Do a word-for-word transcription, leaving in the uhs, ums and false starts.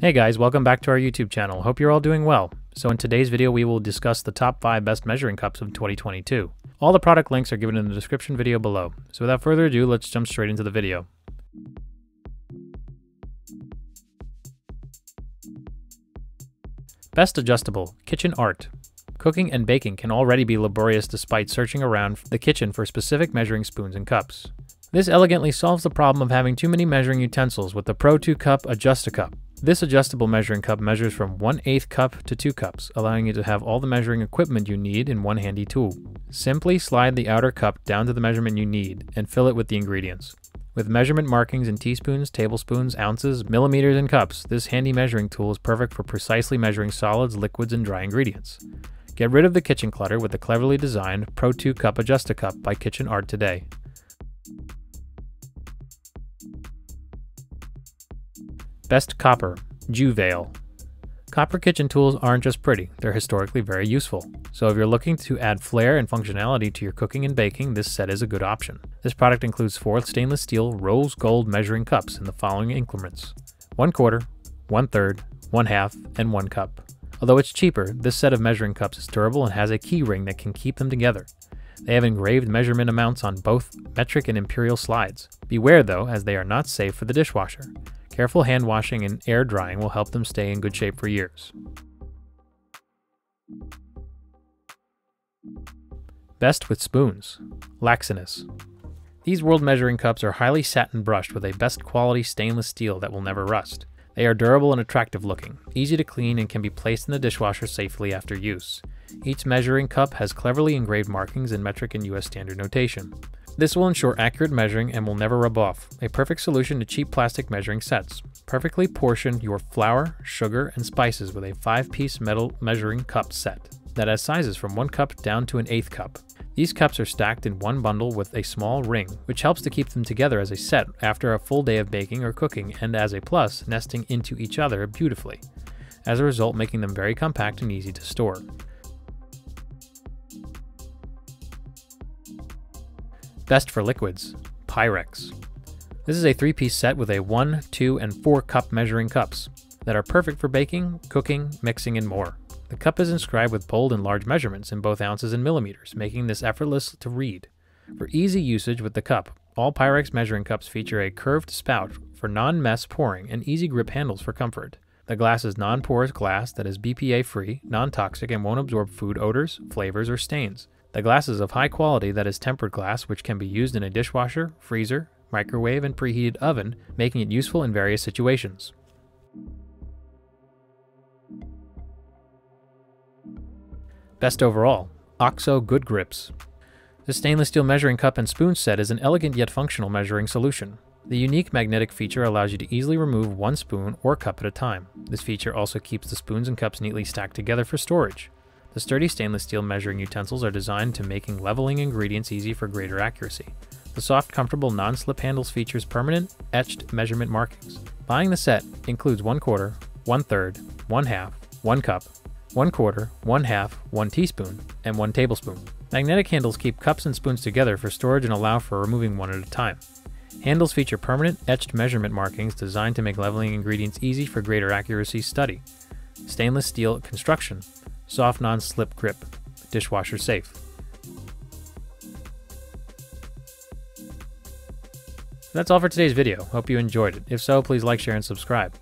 Hey guys, welcome back to our YouTube channel. Hope you're all doing well. So in today's video, we will discuss the top five best measuring cups of twenty twenty-two. All the product links are given in the description video below. So without further ado, let's jump straight into the video. Best adjustable, KitchenArt. Cooking and baking can already be laborious despite searching around the kitchen for specific measuring spoons and cups. This elegantly solves the problem of having too many measuring utensils with the Pro two Cup Adjust-A-Cup. This adjustable measuring cup measures from one eighth cup to two cups, allowing you to have all the measuring equipment you need in one handy tool. Simply slide the outer cup down to the measurement you need and fill it with the ingredients. With measurement markings in teaspoons, tablespoons, ounces, millimeters, and cups, this handy measuring tool is perfect for precisely measuring solids, liquids, and dry ingredients. Get rid of the kitchen clutter with the cleverly designed Pro two Cup Adjust-A-Cup by KitchenArt today. Best copper, Juvale. Copper kitchen tools aren't just pretty, they're historically very useful. So if you're looking to add flair and functionality to your cooking and baking, this set is a good option. This product includes four stainless steel rose gold measuring cups in the following increments: one quarter, one third, one half, and one cup. Although it's cheaper, this set of measuring cups is durable and has a key ring that can keep them together. They have engraved measurement amounts on both metric and imperial slides. Beware though, as they are not safe for the dishwasher. Careful hand washing and air drying will help them stay in good shape for years. Best with spoons, Laxinis. These world measuring cups are highly satin brushed with a best quality stainless steel that will never rust. They are durable and attractive looking, easy to clean, and can be placed in the dishwasher safely after use. Each measuring cup has cleverly engraved markings in metric and U S standard notation. This will ensure accurate measuring and will never rub off, a perfect solution to cheap plastic measuring sets. Perfectly portion your flour, sugar, and spices with a five-piece metal measuring cup set that has sizes from one cup down to an eighth cup. These cups are stacked in one bundle with a small ring, which helps to keep them together as a set after a full day of baking or cooking, and as a plus, nesting into each other beautifully, as a result making them very compact and easy to store. Best for liquids, Pyrex. This is a three-piece set with a one, two, and four cup measuring cups that are perfect for baking, cooking, mixing, and more. The cup is inscribed with bold and large measurements in both ounces and millimeters, making this effortless to read. For easy usage with the cup, all Pyrex measuring cups feature a curved spout for non-mess pouring and easy grip handles for comfort. The glass is non-porous glass that is B P A-free, non-toxic, and won't absorb food odors, flavors, or stains. The glass is of high quality that is tempered glass, which can be used in a dishwasher, freezer, microwave, and preheated oven, making it useful in various situations. Best overall, OXO Good Grips. This stainless steel measuring cup and spoon set is an elegant yet functional measuring solution. The unique magnetic feature allows you to easily remove one spoon or cup at a time. This feature also keeps the spoons and cups neatly stacked together for storage. The sturdy stainless steel measuring utensils are designed to making leveling ingredients easy for greater accuracy. The soft, comfortable, non-slip handles features permanent, etched measurement markings. Buying the set includes one quarter, one third, one half, one cup, one quarter, one half, one teaspoon, and one tablespoon. Magnetic handles keep cups and spoons together for storage and allow for removing one at a time. Handles feature permanent, etched measurement markings designed to make leveling ingredients easy for greater accuracy study. Stainless steel construction. Soft non-slip grip, dishwasher safe. That's all for today's video. Hope you enjoyed it. If so, please like, share, and subscribe.